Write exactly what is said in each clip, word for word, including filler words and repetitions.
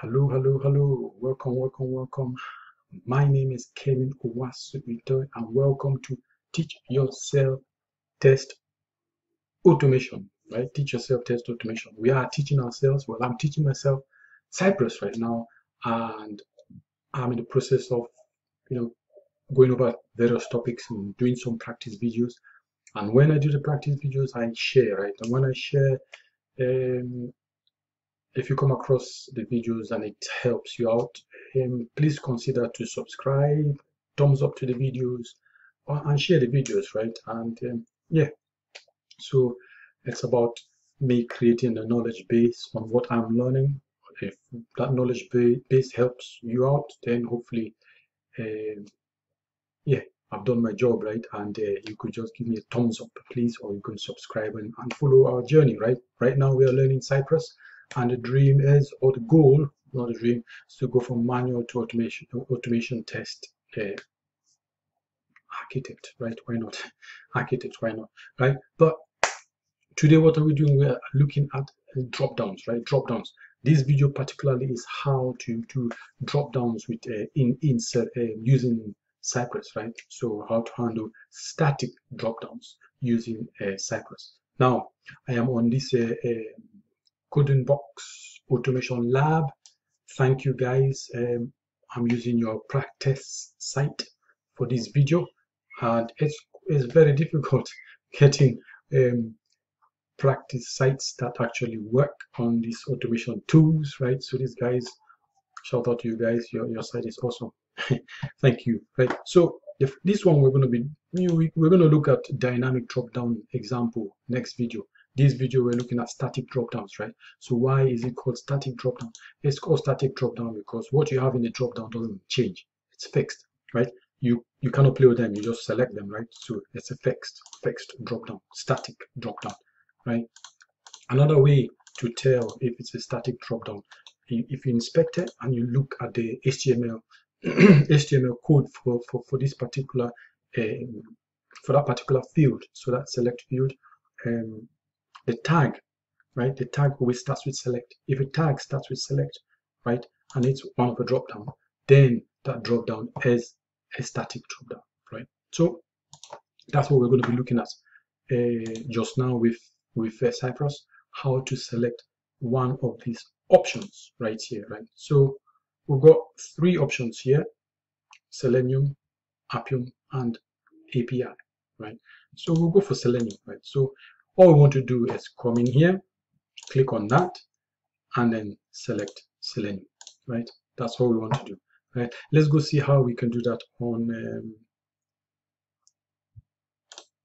Hello, hello, hello. Welcome, welcome, welcome. My name is Kevin Owasu Itoe, and welcome to Teach Yourself Test Automation, right? Teach Yourself Test Automation. We are teaching ourselves. Well, I'm teaching myself Cypress right now, and I'm in the process of, you know, going over various topics and doing some practice videos. And when I do the practice videos, I share, right? And when I share, um, if you come across the videos and it helps you out, um, please consider to subscribe, thumbs up to the videos, or, and share the videos, right? And um, yeah, so it's about me creating a knowledge base on what I'm learning. If that knowledge base helps you out, then hopefully, um, yeah, I've done my job, right? And uh, you could just give me a thumbs up, please, or you can subscribe and, and follow our journey, right? Right now we are learning Cypress. And the dream is, or the goal, not a dream, is to go from manual to automation, automation test uh, architect, right? Why not? Architect, why not? Right? But today, what are we doing? We are looking at drop downs, right? Drop downs. This video particularly is how to do drop downs with uh, in insert uh, using Cypress, right? So how to handle static drop downs using uh, Cypress. Now, I am on this. Uh, uh, Codenbox Automation Lab. Thank you guys. Um, I'm using your practice site for this video, and it's it's very difficult getting um, practice sites that actually work on these automation tools, right? So these guys, shout out to you guys. Your your site is awesome. Thank you. Right. So if this one we're going to be new. We're going to look at dynamic drop down example next video. This video we're looking at static dropdowns, right? So why is it called static dropdown? It's called static dropdown because what you have in the dropdown doesn't change. It's fixed, right? You you cannot play with them. You just select them, right? So it's a fixed fixed dropdown, static dropdown, right? Another way to tell if it's a static dropdown, if you inspect it and you look at the H T M L H T M L code for for for this particular um, for that particular field, so that select field. Um, The tag, right? The tag always starts with select. If a tag starts with select, right, and it's one of a drop down, then that drop down is a static drop down, right? So that's what we're going to be looking at uh, just now with with uh, Cypress, how to select one of these options right here, right? So we've got three options here: Selenium, Appium, and A P I, right? So we'll go for Selenium, right? So all we want to do is come in here, click on that, and then select Selenium, right? That's all we want to do, right? Let's go see how we can do that on um,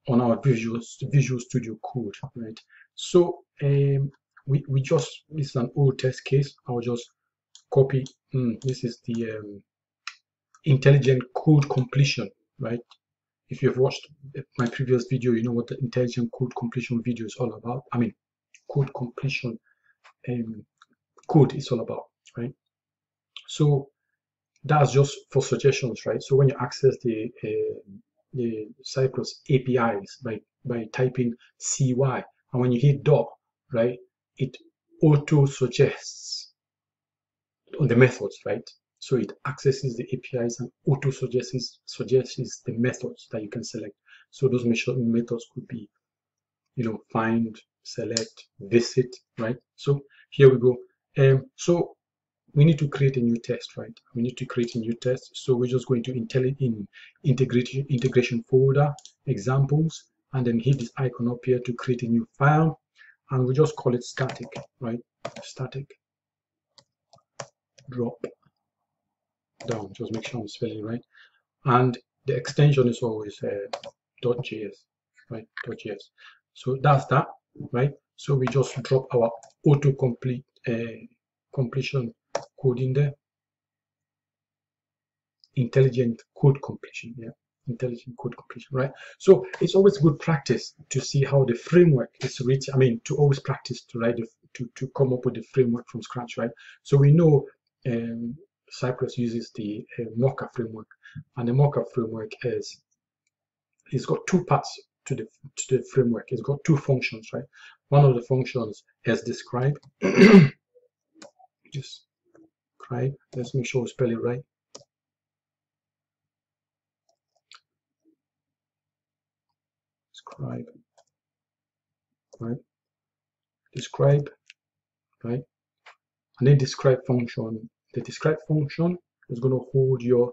on our Visual Visual Studio Code, right? So um, we we just this is an old test case. I'll just copy. Mm, this is the um, intelligent code completion, right? If you've watched my previous video, you know what the intelligent code completion video is all about. I mean, code completion um, code is all about, right? So that's just for suggestions, right? So when you access the uh, the Cypress A P Is by by typing C Y, and when you hit dot, right, it auto suggests on the methods, right? So it accesses the A P Is and auto suggests suggests the methods that you can select. So those methods could be, you know, find, select, visit, right? So here we go. Um, so we need to create a new test, right? We need to create a new test. So we're just going to in integration integration folder, examples, and then hit this icon up here to create a new file, and we just call it static, right? Static drop down. Just make sure I'm spelling right, and the extension is always uh, .js, right? .js. So that's that, right? So we just drop our autocomplete uh, completion code in there. Intelligent code completion, yeah. Intelligent code completion, right? So it's always good practice to see how the framework is written. I mean, to always practice to write the, to to come up with the framework from scratch, right? So we know. Um, Cypress uses the uh, Mocha framework, and the Mocha framework is it's got two parts to the to the framework. It's got two functions, right? One of the functions is describe, just right? Let's make sure we spell it right. Scribe, right? Describe, right? And then describe function. The describe function is going to hold your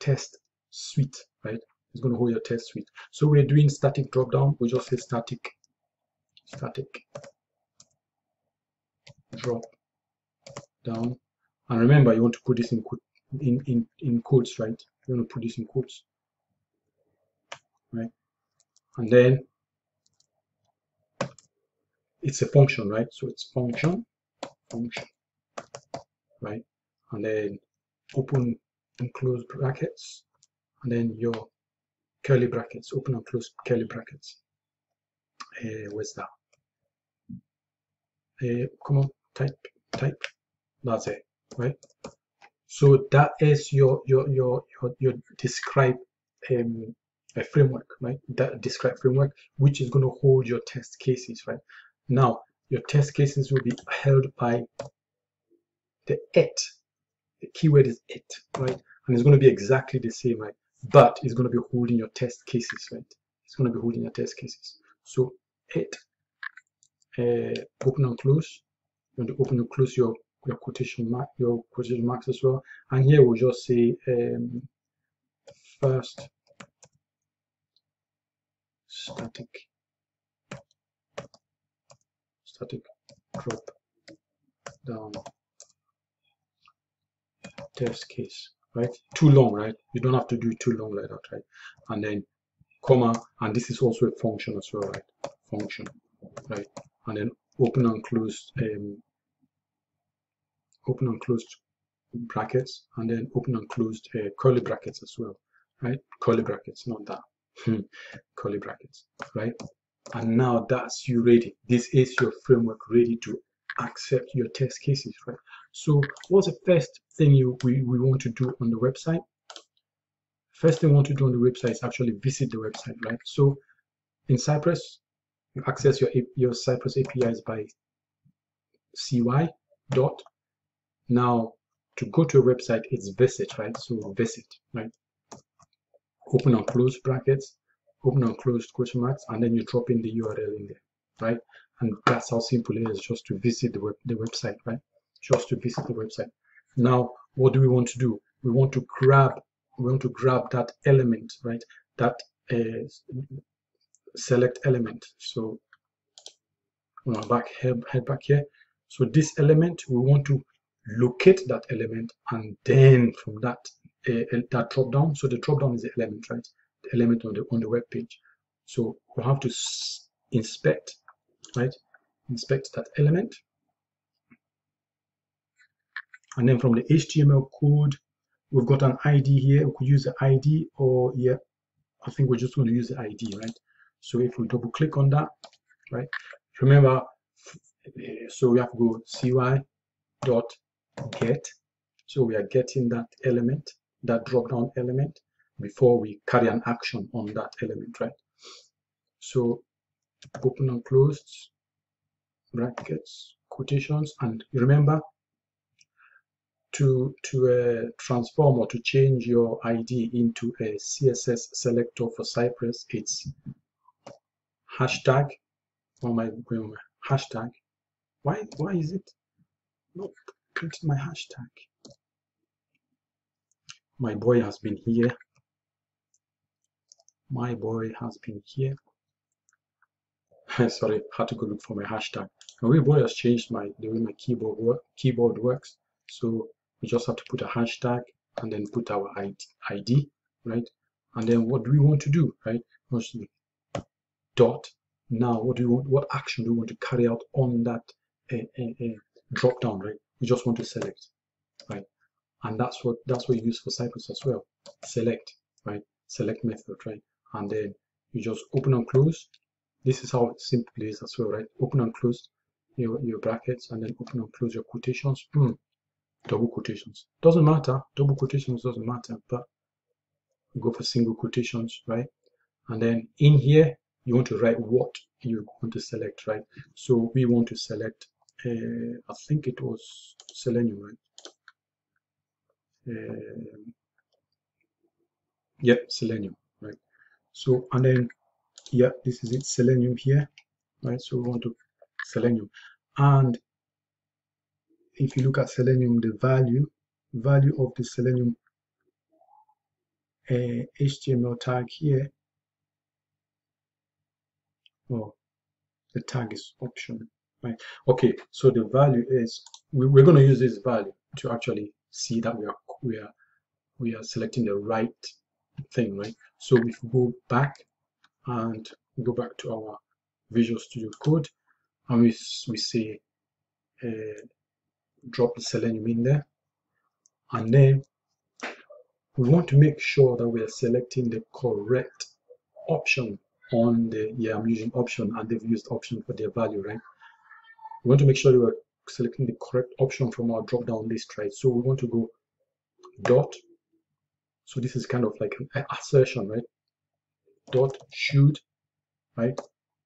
test suite, right? It's going to hold your test suite. So we're doing static dropdown. We just say static, static drop down. And remember, you want to put this in in in in quotes, right? You want to put this in quotes, right? And then it's a function, right? So it's function, function, right? And then open and close brackets, and then your curly brackets, open and close curly brackets. Uh, where's that? Uh, come on, type, type. That's it, right? So that is your your your your, your describe um, a framework, right? That describe framework, which is going to hold your test cases, right? Now your test cases will be held by the it. The keyword is it, right? And it's going to be exactly the same, right? But it's going to be holding your test cases, right? It's going to be holding your test cases. So it, uh, open and close. You want to open and close your your quotation mark, your quotation marks as well. And here we'll just say um, first static static drop down test case. Right, too long, right? You don't have to do it too long like that, right? And then comma, and this is also a function as well, right? Function, right? And then open and close, um, open and closed brackets, and then open and closed uh, curly brackets as well, right? Curly brackets, not that. Curly brackets, right? And now that's you ready. This is your framework ready to accept your test cases, right? So what's the first thing you we, we want to do on the website? First thing we want to do on the website is actually visit the website, right? So in Cypress, you access your your Cypress A P Is by C Y dot. Now to go to a website, it's visit, right? So visit, right? Open and close brackets, open and close question marks, and then you drop in the U R L in there, right? And that's how simple it is, just to visit the web, the website, right? Just to visit the website. Now, what do we want to do? We want to grab, we want to grab that element, right? That uh, select element. So, I'm gonna back head, head back here. So this element, we want to locate that element, and then from that uh, that drop down. So the drop down is the element, right? The element on the on the web page. So we we'll have to s inspect, right? Inspect that element. And then from the H T M L code, we've got an I D here. We could use the I D, or yeah, I think we're just going to use the I D, right? So if we double click on that, right? Remember, so we have to go C Y dot get. So we are getting that element, that drop down element, before we carry an action on that element, right? So open and close brackets, quotations, and remember, to to uh, transform or to change your I D into a C S S selector for Cypress, it's hashtag. Oh my, hashtag. Why why is it not printing my hashtag? My boy has been here. My boy has been here. Sorry, had to go look for my hashtag. My boy has changed my the way my keyboard work, keyboard works. So we just have to put a hashtag and then put our I D, right? And then what do we want to do, right? Dot. Now, what do you want? What action do you want to carry out on that uh, uh, uh, drop down, right? We just want to select, right? And that's what that's what you use for Cypress as well. Select, right? Select method, right? And then you just open and close. This is how it simply is as well, right? Open and close your your brackets, and then open and close your quotations. Mm. Double quotations doesn't matter, double quotations doesn't matter, but go for single quotations, right? And then in here you want to write what you want to select, right? So we want to select uh, I think it was Selenium, right? um, yeah, Selenium, right? So, and then, yeah, this is it, Selenium here, right? So we want to Selenium, and if you look at Selenium, the value value of the Selenium uh, H T M L tag here, oh, the tag is optional, right? Okay, so the value is, we, we're going to use this value to actually see that we are we are we are selecting the right thing, right? So if we go back and go back to our Visual Studio Code, and we we say uh, drop the Selenium in there, and then we want to make sure that we are selecting the correct option on the, yeah, I'm using option, and they've used option for their value, right? We want to make sure that we're selecting the correct option from our drop down list, right? So we want to go dot, so this is kind of like an assertion, right? Dot should, right?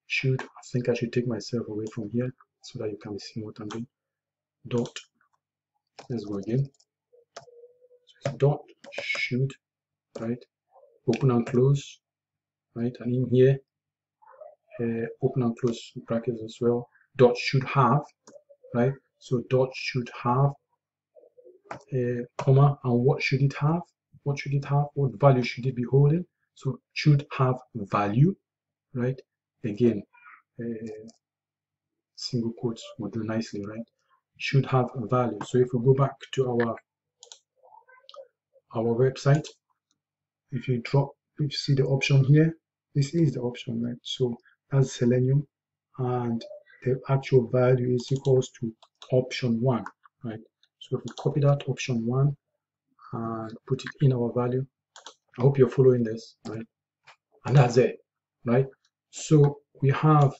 Should, I think I should take myself away from here so that you can see what I'm doing. Dot, let's go again. So dot should, right? Open and close, right? And in here, uh, open and close brackets as well. Dot should have, right? So dot should have, uh, comma, and what should it have? What should it have? What value should it be holding? So should have value, right? Again, uh, single quotes will do nicely, right? Should have a value. So if we go back to our our website, if you drop, if you see the option here, this is the option, right? So that's Selenium, and the actual value is equals to option one, right? So if we copy that option one and put it in our value, I hope you're following this, right? And that's it, right? So we have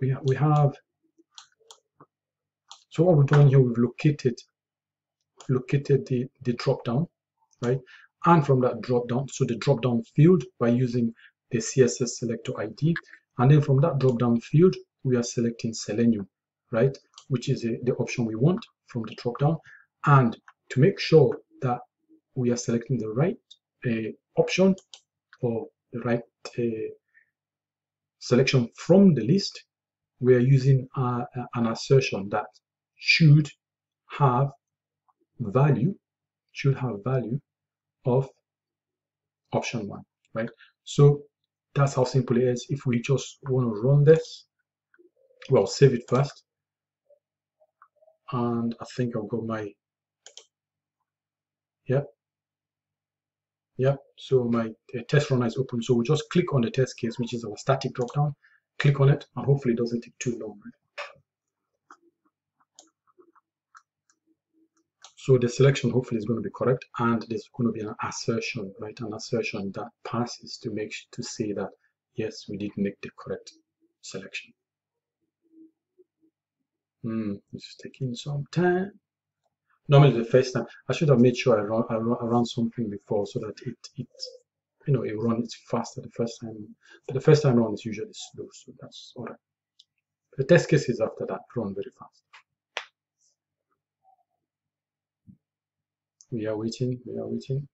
we we have so what we've done here, we've located located the the drop down, right? And from that drop down, so the drop down field, by using the C S S selector I D, and then from that drop down field we are selecting Selenium, right? Which is a, the option we want from the drop down. And to make sure that we are selecting the right uh, option or the right uh, selection from the list, we are using uh, an assertion that should have value, should have value of option one, right? So that's how simple it is. If we just want to run this, well, save it first, and I think I've got my, yep, yep, so my uh, test runner is open. So we just click on the test case, which is our static drop down, click on it, and hopefully it doesn't take too long, right? So the selection hopefully is going to be correct, and there's going to be an assertion, right? An assertion that passes to make to say that yes, we did make the correct selection. Hmm, this is taking some time. Normally the first time, I should have made sure I run, I run, I run something before so that it, it, you know, it runs faster the first time. But the first time run is usually slow, so that's alright. The test cases after that run very fast. We are waiting, we are waiting.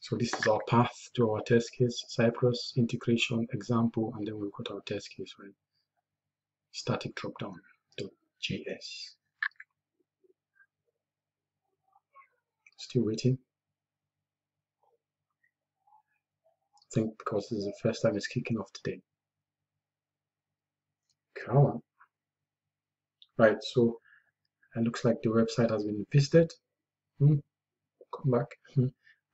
So this is our path to our test case, Cypress, integration, example, and then we've got our test case, right? Static dropdown.js. Still waiting. I think because this is the first time it's kicking off today. Come on. Right, so it looks like the website has been visited. Hmm. Come back. Hmm.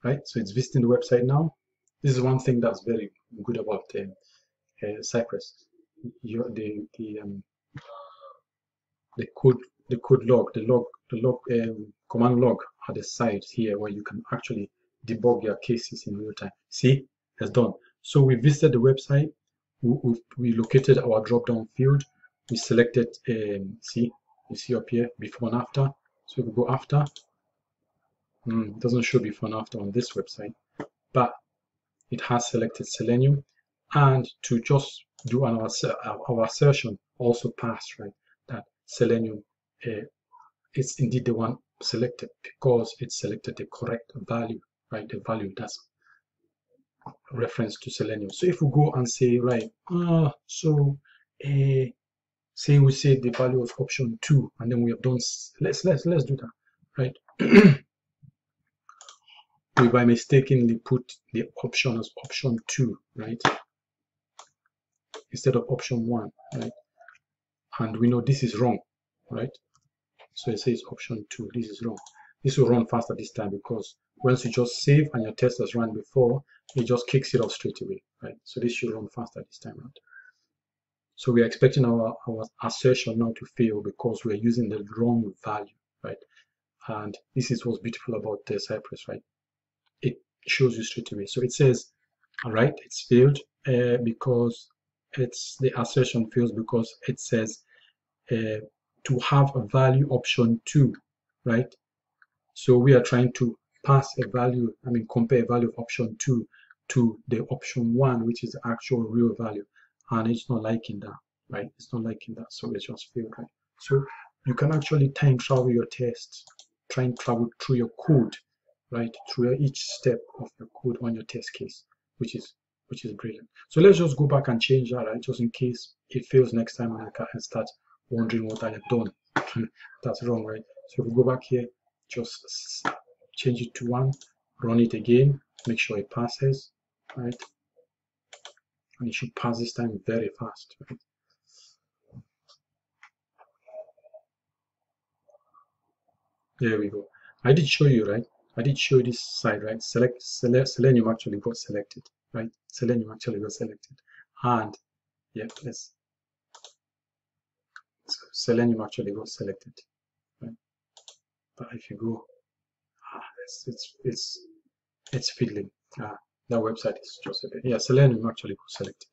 Right, so it's visiting the website now. This is one thing that's very good about um, uh, Cypress. Your, the the um, the code the code log the log the log um, command log at the side here, where you can actually debug your cases in real time. See, that's done. So we visited the website. We we, we located our drop down field. We selected. Um, see. You see up here, before and after. So if we go after, mm, it doesn't show before and after on this website, but it has selected Selenium. And to just do an, our, our assertion also passed, right, that Selenium uh, is indeed the one selected because it selected the correct value, right? The value that's reference to Selenium. So if we go and say, right, uh, so uh, say we say the value of option two, and then we have done, let's let's let's do that, right? We by mistakenly put the option as option two, right, instead of option one, right? And we know this is wrong, right? So it says option two, this is wrong. This will run faster this time because once you just save and your test has run before, it just kicks it off straight away, right? So this should run faster this time around. So we are expecting our, our assertion now to fail because we're using the wrong value, right? And this is what's beautiful about the Cypress, right? It shows you straight away. So it says, all right, it's failed uh, because it's the assertion fails because it says uh, to have a value option two, right? So we are trying to pass a value, I mean compare a value of option two to the option one, which is the actual real value, and it's not liking that, right? It's not liking that, so it's just failed, right? So you can actually time travel your test, try and travel through your code, right, through each step of your code on your test case, which is which is brilliant. So let's just go back and change that, right, just in case it fails next time and I can start wondering what I have done. That's wrong, right? So if we go back here, just change it to one, run it again, make sure it passes, right? And it should pass this time very fast, right? There we go. I did show you, right? I did show you this side, right? Select, select Selenium actually got selected, right? Selenium actually got selected. And yeah, let's so Selenium actually got selected, right? But if you go, ah, it's it's it's it's fiddling. Ah, that website is just a bit. Yeah, Selenium actually got selected.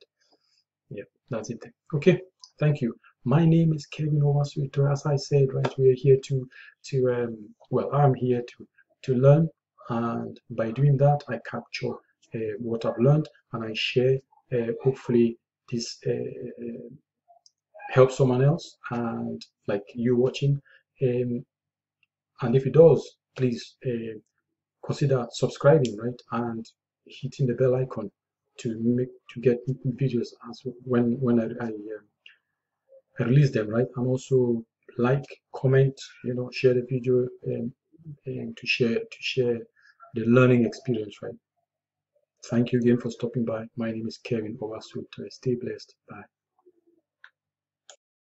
Yeah, that's it then. Okay, thank you. My name is Kevin Owasu Itoe. As I said, right, we are here to to um well, I'm here to to learn, and by doing that, I capture uh, what I've learned and I share. Uh, hopefully, this uh, uh, helps someone else, and like you watching. Um, and if it does, please uh, consider subscribing, right, and hitting the bell icon to make to get videos as when when I. I um, I release them, right? And also like, comment, you know, share the video, and, and to share to share the learning experience, right? Thank you again for stopping by. My name is Kevin Owasu Itoe. Stay blessed. Bye.